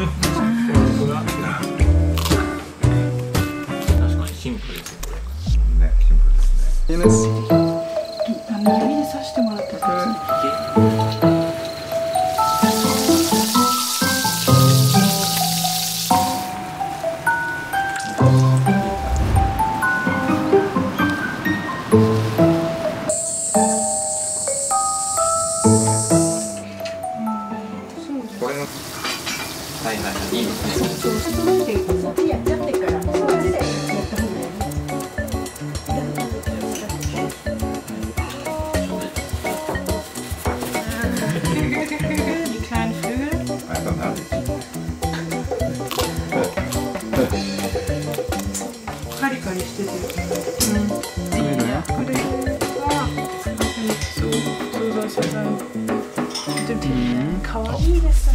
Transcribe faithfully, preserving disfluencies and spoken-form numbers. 確かにシンプルですね、これ。ね、シンプルですね。いいです。あの指で刺してもらってた。かわいいですね。